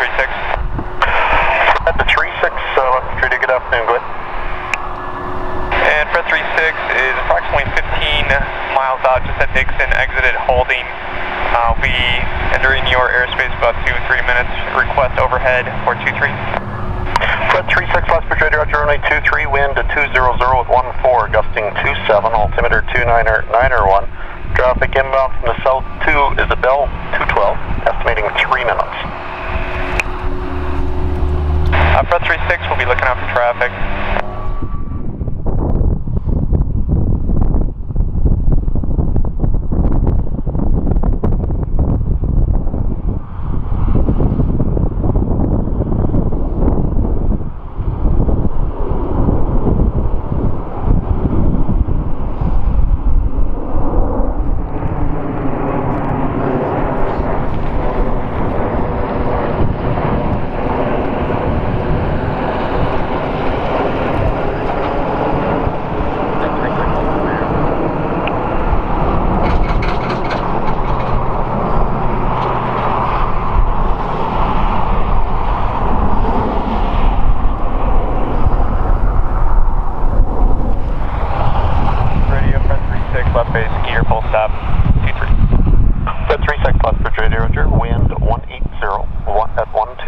36. At the 36, left 32, good afternoon, go ahead. And FRED 36 is approximately 15 miles out, just at Dixon, exited holding. We'll be entering your airspace about 2-3 minutes. Request overhead for 23. FRED 36, left Virginia, director runway 23, wind to 200 with 14, gusting 27, altimeter 291. Traffic inbound from the south to Isabel 212, estimating 3 minutes. FRED 36, we'll be looking out for traffic. At 1